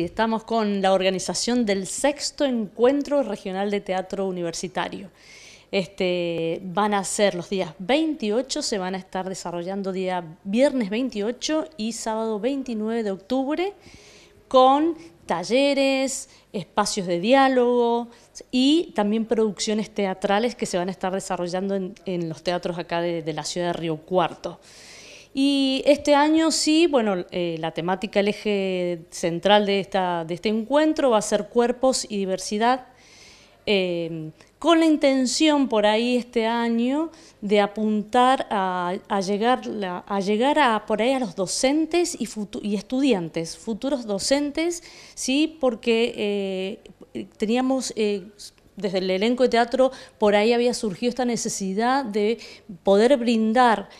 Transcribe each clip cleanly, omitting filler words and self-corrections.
y estamos con la organización del 6º Encuentro Regional de Teatro Universitario. Van a ser los días 28, se van a estar desarrollando día viernes 28 y sábado 29 de octubre con talleres, espacios de diálogo y también producciones teatrales que se van a estar desarrollando en los teatros acá de la ciudad de Río Cuarto. Y este año sí, bueno, la temática, el eje central de este encuentro va a ser cuerpos y diversidad, con la intención por ahí este año de apuntar a llegar por ahí a los docentes y estudiantes, futuros docentes, sí, porque teníamos... Desde el elenco de teatro por ahí había surgido esta necesidad de poder brindar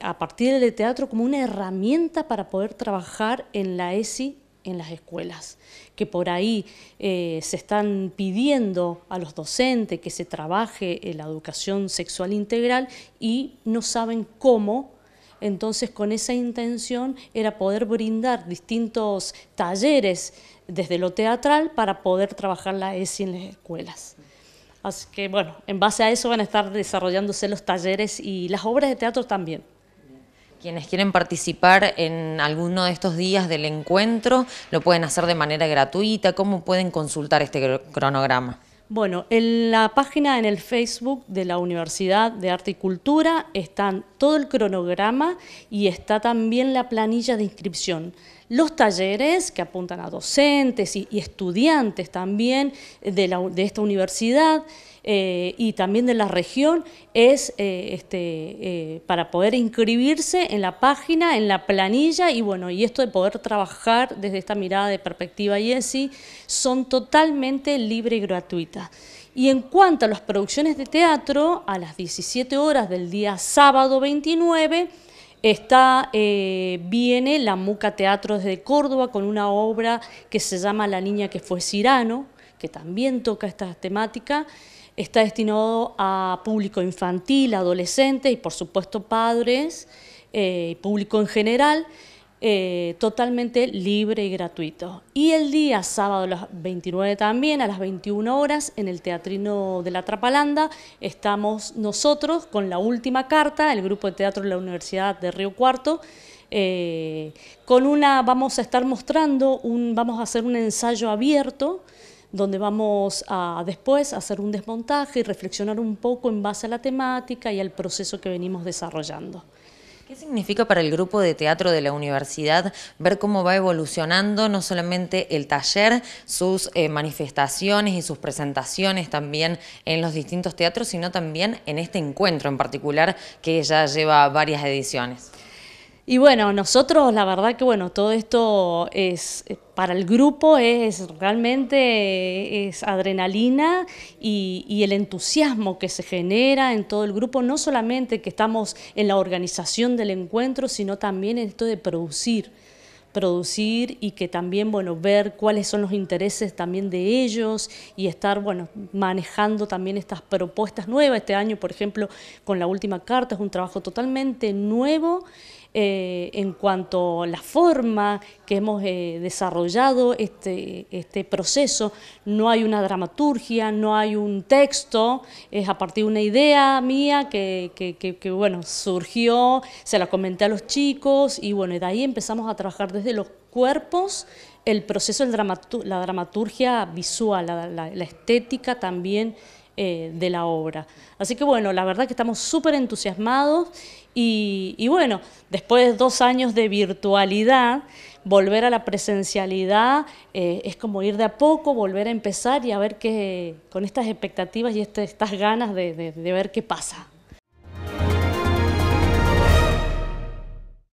a partir del teatro como una herramienta para poder trabajar en la ESI en las escuelas, que por ahí se están pidiendo a los docentes que se trabaje en la educación sexual integral y no saben cómo. Entonces, con esa intención era poder brindar distintos talleres desde lo teatral para poder trabajar la ESI en las escuelas. Así que, bueno, en base a eso van a estar desarrollándose los talleres y las obras de teatro también. Quienes quieren participar en alguno de estos días del encuentro, ¿lo pueden hacer de manera gratuita? ¿Cómo pueden consultar este cronograma? Bueno, en la página, en el Facebook de la Universidad de Arte y Cultura, están todo el cronograma y está también la planilla de inscripción. Los talleres que apuntan a docentes y estudiantes también de esta universidad y también de la región es para poder inscribirse en la página, en la planilla y bueno, y esto de poder trabajar desde esta mirada de perspectiva ESI son totalmente libres y gratuitas. Y en cuanto a las producciones de teatro, a las 17 horas del día sábado 29, viene la MUCA Teatro desde Córdoba con una obra que se llama La niña que fue Cirano, que también toca esta temática. Está destinado a público infantil, adolescente y por supuesto padres, público en general, totalmente libre y gratuito. Y el día sábado a las 29 también, a las 21 horas, en el Teatrino de la Trapalanda, estamos nosotros con La última carta, el grupo de teatro de la Universidad de Río Cuarto, vamos a estar mostrando, vamos a hacer un ensayo abierto, donde vamos a después hacer un desmontaje y reflexionar un poco en base a la temática y al proceso que venimos desarrollando. ¿Qué significa para el grupo de teatro de la universidad ver cómo va evolucionando no solamente el taller, sus manifestaciones y sus presentaciones también en los distintos teatros, sino también en este encuentro en particular que ya lleva varias ediciones? Y bueno, nosotros la verdad que bueno, todo esto es para el grupo realmente es adrenalina y el entusiasmo que se genera en todo el grupo, no solamente que estamos en la organización del encuentro, sino también en esto de producir y que también bueno, ver cuáles son los intereses también de ellos y estar bueno, manejando también estas propuestas nuevas. Este año, por ejemplo, con La última carta es un trabajo totalmente nuevo en cuanto a la forma que hemos desarrollado este proceso. No hay una dramaturgia, no hay un texto, es a partir de una idea mía que bueno, surgió, se la comenté a los chicos y bueno, de ahí empezamos a trabajar desde los cuerpos, el proceso, la dramaturgia visual, la estética también de la obra. Así que bueno, la verdad que estamos súper entusiasmados y bueno, después de 2 años de virtualidad, volver a la presencialidad es como ir de a poco, volver a empezar y a ver qué, con estas expectativas y estas ganas de ver qué pasa.